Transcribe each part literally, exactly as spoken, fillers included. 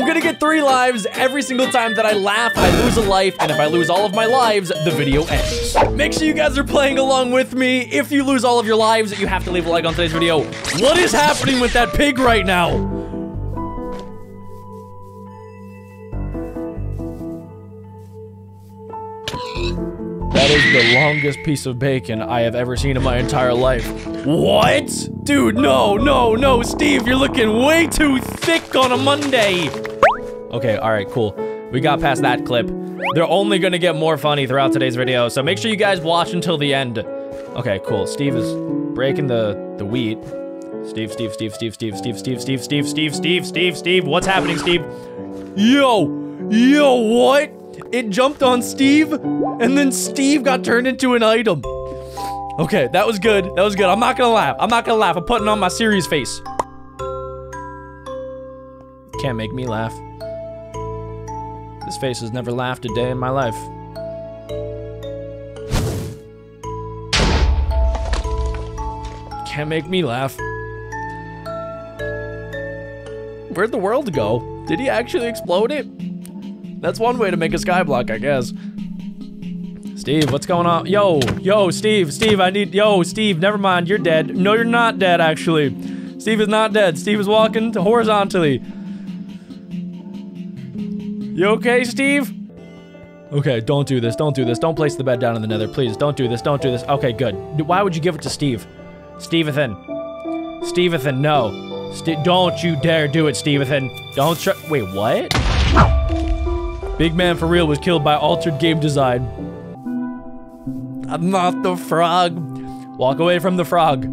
I'm gonna get three lives every single time that I laugh. I lose a life, and if I lose all of my lives, the video ends. Make sure you guys are playing along with me. If you lose all of your lives, you have to leave a like on today's video. What is happening with that pig right now? That is the longest piece of bacon I have ever seen in my entire life. What? Dude, no, no, no, Steve, you're looking way too thick on a Monday. Okay, all right, cool. We got past that clip. They're only gonna get more funny throughout today's video, so make sure you guys watch until the end. Okay, cool. Steve is breaking the, the wheat. Steve, Steve, Steve, Steve, Steve, Steve, Steve, Steve, Steve, Steve, Steve, Steve, Steve, what's happening, Steve? Yo, yo, what? It jumped on Steve, and then Steve got turned into an item. Okay, that was good. That was good. I'm not gonna laugh. I'm not gonna laugh. I'm putting on my serious face. Can't make me laugh. This face has never laughed a day in my life. Can't make me laugh. Where'd the world go? Did he actually explode it? That's one way to make a skyblock, I guess. Steve, what's going on? Yo, yo, Steve, Steve, I need, yo, Steve, never mind, you're dead. No, you're not dead, actually. Steve is not dead. Steve is walking horizontally. You okay, Steve? Okay, don't do this, don't do this. Don't place the bed down in the nether, please. Don't do this, don't do this. Okay, good. Why would you give it to Steve? Stevethan. Stevethan, no. St don't you dare do it, Stevethan. Don't try, wait, what? Big Man For Real was killed by altered game design. I'm not the frog. Walk away from the frog.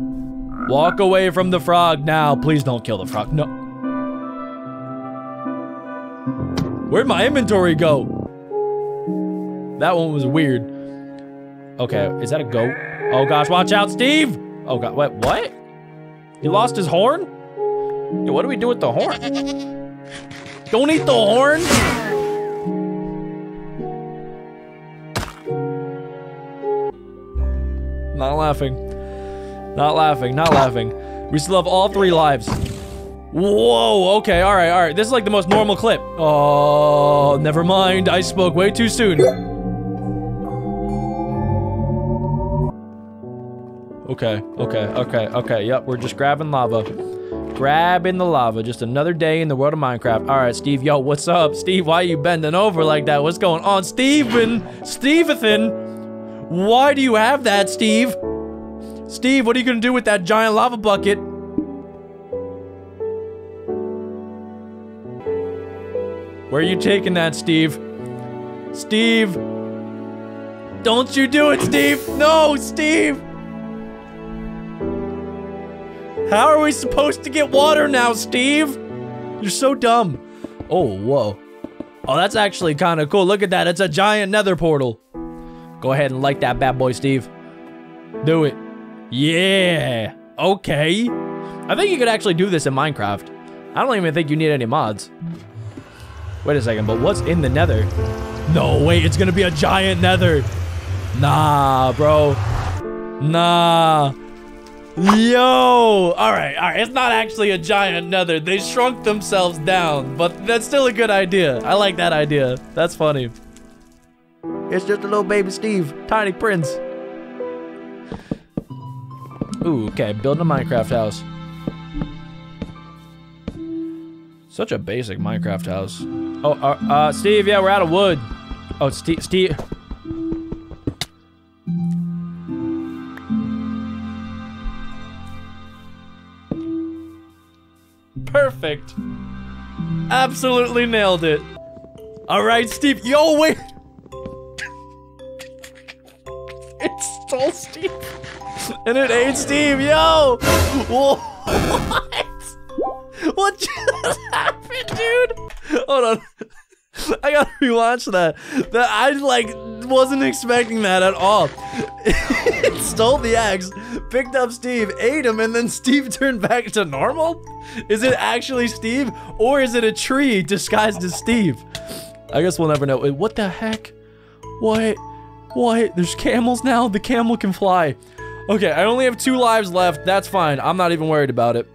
Walk away from the frog now. Please don't kill the frog. No. Where'd my inventory go? That one was weird. Okay, is that a goat? Oh gosh, watch out, Steve! Oh god, what? What? He lost his horn? Yo, what do we do with the horn? Don't eat the horn! Not laughing. Not laughing. Not laughing. We still have all three lives. Whoa, okay, all right, all right. This is like the most normal clip. Oh, never mind. I spoke way too soon. Okay, okay, okay, okay. Yep, we're just grabbing lava. Grabbing the lava. Just another day in the world of Minecraft. All right, Steve, yo, what's up? Steve, why are you bending over like that? What's going on? Steven! Stevethan! Why do you have that, Steve? Steve, what are you gonna do with that giant lava bucket? Where are you taking that, Steve? Steve! Don't you do it, Steve! No, Steve! How are we supposed to get water now, Steve? You're so dumb. Oh, whoa. Oh, that's actually kind of cool. Look at that. It's a giant nether portal. Go ahead and like that bad boy, Steve. Do it. Yeah. Okay. I think you could actually do this in Minecraft. I don't even think you need any mods. Wait a second, but what's in the nether? No, wait, it's gonna be a giant nether. Nah, bro. Nah. Yo. All right, all right. It's not actually a giant nether. They shrunk themselves down, but that's still a good idea. I like that idea. That's funny. It's just a little baby Steve, tiny prince. Ooh, okay, building a Minecraft house. Such a basic Minecraft house. Oh, uh, uh Steve, yeah, we're out of wood. Oh, Steve, Steve. Perfect. Absolutely nailed it. All right, Steve, yo, wait. It stole Steve. And it ate Steve, yo! What? What just happened, dude? Hold on. I gotta rewatch that. That I, like, wasn't expecting that at all. It stole the axe, picked up Steve, ate him, and then Steve turned back to normal? Is it actually Steve? Or is it a tree disguised as Steve? I guess we'll never know. Wait, what the heck? What? What? There's camels now? The camel can fly. Okay, I only have two lives left. That's fine. I'm not even worried about it.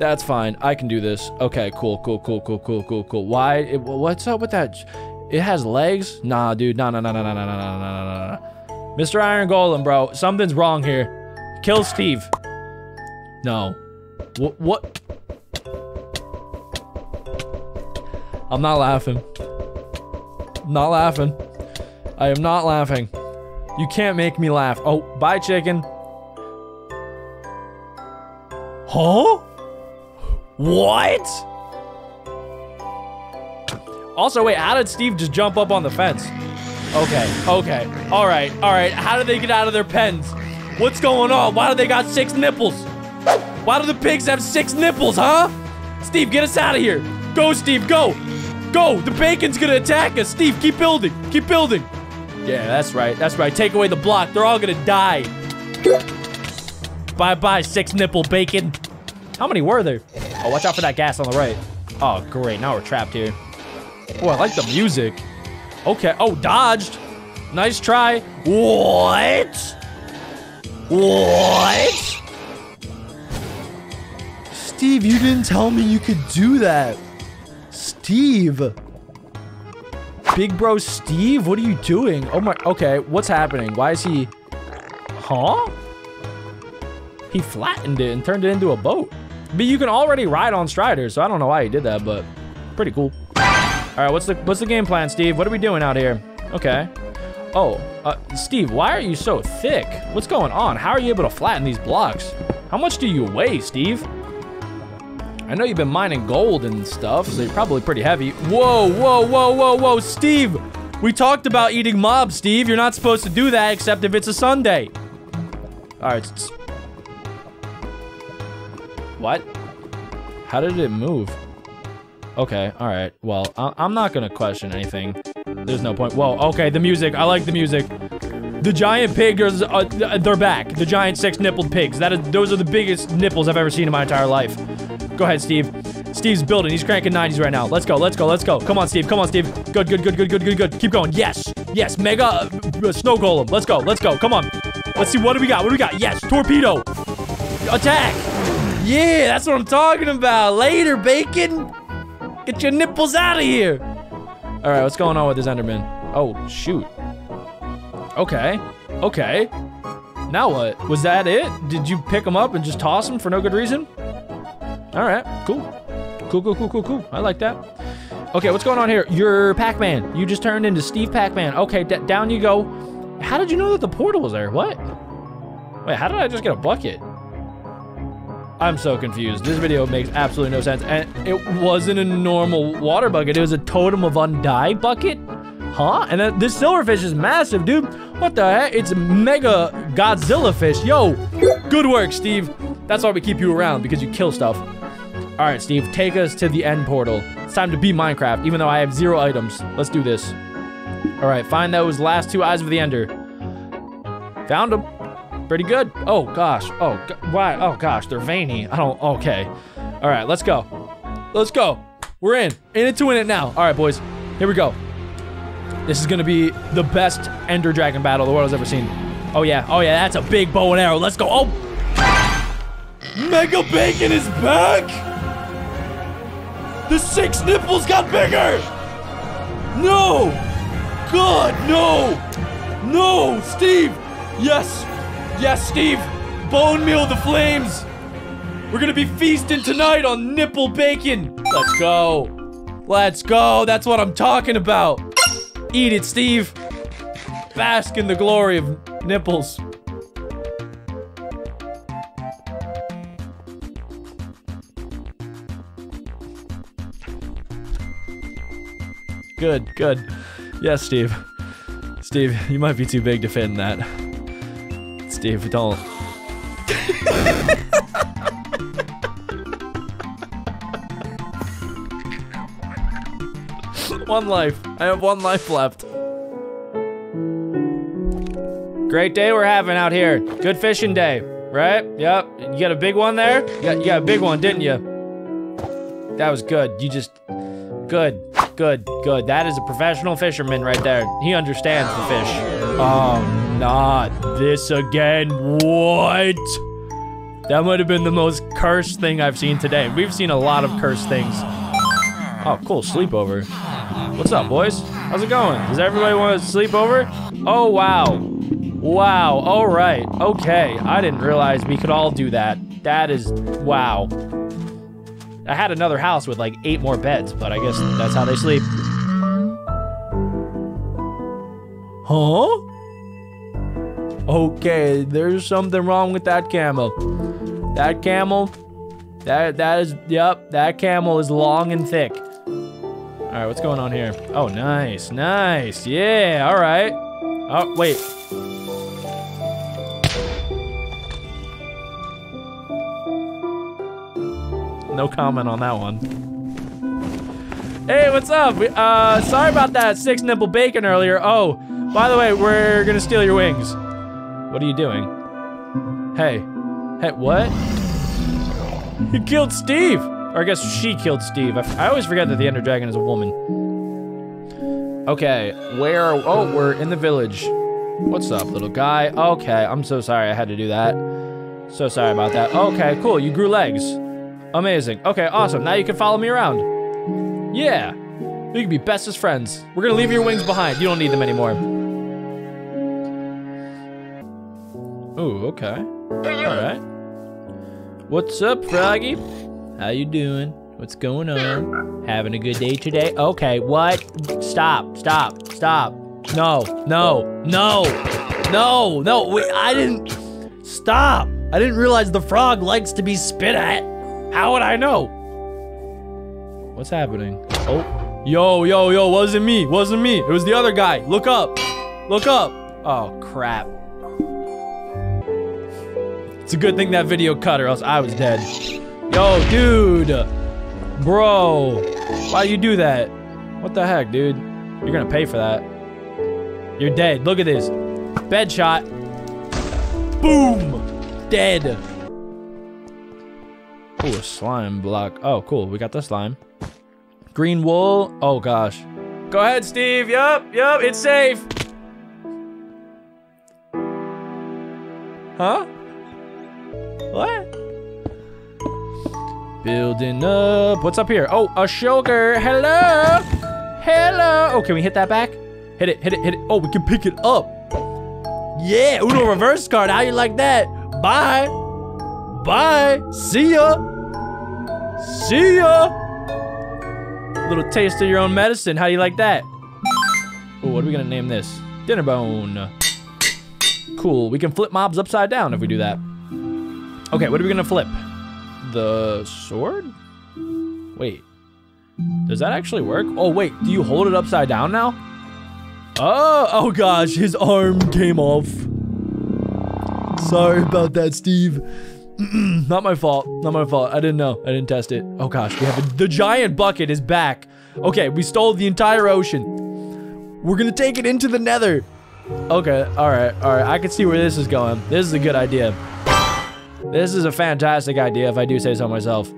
That's fine. I can do this. Okay, cool, cool, cool, cool, cool, cool, cool. Why? It, what's up with that? It has legs? Nah, dude. Nah, nah, nah, nah, nah, nah, nah, nah, nah. Mister Iron Golem, bro. Something's wrong here. Kill Steve. No. What? What? I'm not laughing. I'm not laughing. I am not laughing. You can't make me laugh. Oh, bye, chicken. Huh? What? Also, wait, how did Steve just jump up on the fence? Okay, okay. All right, all right. How did they get out of their pens? What's going on? Why do they got six nipples? Why do the pigs have six nipples, huh? Steve, get us out of here. Go, Steve, go. Go, the bacon's gonna attack us. Steve, keep building, keep building. Yeah, that's right, that's right. Take away the block. They're all gonna die. Bye-bye, six nipple bacon. How many were there? Oh, watch out for that gas on the right. Oh, great, now we're trapped here. Oh, I like the music. Okay, oh, dodged. Nice try. What? What? Steve, you didn't tell me you could do that. Steve. Big bro Steve, what are you doing? Oh my, okay, what's happening? Why is he, huh? He flattened it and turned it into a boat. But you can already ride on Strider, so I don't know why he did that, but pretty cool. All right, what's the what's the game plan, Steve? What are we doing out here? Okay. Oh, uh, Steve, why are you so thick? What's going on? How are you able to flatten these blocks? How much do you weigh, Steve? I know you've been mining gold and stuff, so you're probably pretty heavy. Whoa, whoa, whoa, whoa, whoa, Steve! We talked about eating mobs, Steve. You're not supposed to do that except if it's a Sunday. All right. What? How did it move? Okay, all right. Well, I I'm not gonna question anything. There's no point. Whoa, okay, the music. I like the music. The giant pigs, uh, they're back. The giant six-nippled pigs. That is, those are the biggest nipples I've ever seen in my entire life. Go ahead, Steve. Steve's building. He's cranking nineties right now. Let's go. Let's go. Let's go. Come on, Steve. Come on, Steve. Good, good, good, good, good, good, good. Keep going. Yes. Yes. Mega uh, uh, snow golem. Let's go. Let's go. Come on. Let's see. What do we got? What do we got? Yes. Torpedo. Attack. Yeah, that's what I'm talking about. Later, bacon. Get your nipples out of here. All right. What's going on with this Enderman? Oh, shoot. Okay. Okay. Now what? Was that it? Did you pick him up and just toss him for no good reason? All right, cool. Cool, cool, cool, cool, cool. I like that. Okay, what's going on here? You're Pac-Man. You just turned into Steve Pac-Man. Okay, d down you go. How did you know that the portal was there? What? Wait, how did I just get a bucket? I'm so confused. This video makes absolutely no sense. And it wasn't a normal water bucket. It was a Totem of Undying bucket? Huh? And then this silverfish is massive, dude. What the heck? It's a mega Godzilla fish. Yo, good work, Steve. That's why we keep you around, because you kill stuff. All right, Steve, take us to the end portal. It's time to be Minecraft, even though I have zero items. Let's do this. All right, find those last two eyes of the Ender. Found them. Pretty good. Oh, gosh. Oh, why? Oh, gosh, they're veiny. I don't, okay. All right, let's go. Let's go. We're in. In it to win it now. All right, boys, here we go. This is gonna be the best Ender Dragon battle the world has ever seen. Oh, yeah. Oh, yeah, that's a big bow and arrow. Let's go. Oh, Mega Bacon is back. The six nipples got bigger! No! God, no! No, Steve! Yes! Yes, Steve! Bone meal the flames! We're gonna be feasting tonight on nipple bacon! Let's go! Let's go! That's what I'm talking about! Eat it, Steve! Bask in the glory of nipples. Good, good. Yes, Steve. Steve, you might be too big to fit in that. Steve, don't. One life. I have one life left. Great day we're having out here. Good fishing day, right? Yep. You got a big one there? You got, you got a big one, didn't you? That was good. You just... Good. Good, good. That is a professional fisherman right there. He understands the fish. Oh, not this again. What? That might have been the most cursed thing I've seen today. We've seen a lot of cursed things. Oh, cool, sleepover. What's up, boys? How's it going? Does everybody want to sleep over? Oh, wow. Wow, all right, okay. I didn't realize we could all do that. That is, wow. I had another house with like eight more beds, but I guess that's how they sleep. Huh? Okay, there's something wrong with that camel. That camel, that that is, yep, that camel is long and thick. All right, what's going on here? Oh, nice, nice, yeah, all right. Oh, wait. No comment on that one. Hey, what's up? Uh, sorry about that six nipple bacon earlier. Oh, by the way, we're gonna steal your wings. What are you doing? Hey, hey, what? You killed Steve! Or I guess she killed Steve. I, I always forget that the Ender Dragon is a woman. Okay, where are, oh, we're in the village. What's up, little guy? Okay, I'm so sorry I had to do that. So sorry about that. Okay, cool, you grew legs. Amazing. Okay, awesome. Now you can follow me around. Yeah. We can be bestest friends. We're gonna leave your wings behind. You don't need them anymore. Ooh, okay. Alright. What's up, Froggy? How you doing? What's going on? Having a good day today? Okay, what? Stop, stop, stop. No, no, no, no, no. Wait, I didn't... Stop. I didn't realize the frog likes to be spit at. How would I know? What's happening? Oh, yo, yo, yo, wasn't me, wasn't me. It was the other guy. Look up, look up. Oh, crap. It's a good thing that video cut or else I was dead. Yo, dude, bro, why you do that? What the heck, dude? You're gonna pay for that. You're dead, look at this. Bed shot, boom, dead. Ooh, a slime block. Oh, cool. We got the slime. Green wool. Oh, gosh. Go ahead, Steve. Yup, yup, it's safe. Huh? What? Building up. What's up here? Oh, a sugar. Hello. Hello. Oh, can we hit that back? Hit it, hit it, hit it. Oh, we can pick it up. Yeah, Uno reverse card. How you like that? Bye. Bye. See ya. See ya! Little taste of your own medicine. How do you like that? Oh, what are we gonna name this? Dinner bone. Cool. We can flip mobs upside down if we do that. Okay, what are we gonna flip? The sword? Wait. Does that actually work? Oh, wait. Do you hold it upside down now? Oh, oh gosh. His arm came off. Sorry about that, Steve. Not my fault. Not my fault. I didn't know. I didn't test it. Oh gosh, we have a, the giant bucket is back. Okay, we stole the entire ocean. We're gonna take it into the nether. Okay, alright, alright. I can see where this is going. This is a good idea. This is a fantastic idea if I do say so myself.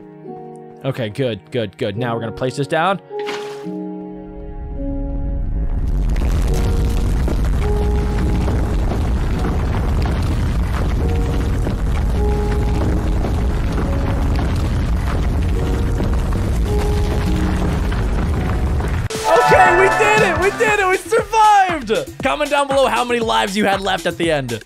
Okay, good, good, good. Now we're gonna place this down. We did it! We did it! We survived! Comment down below how many lives you had left at the end.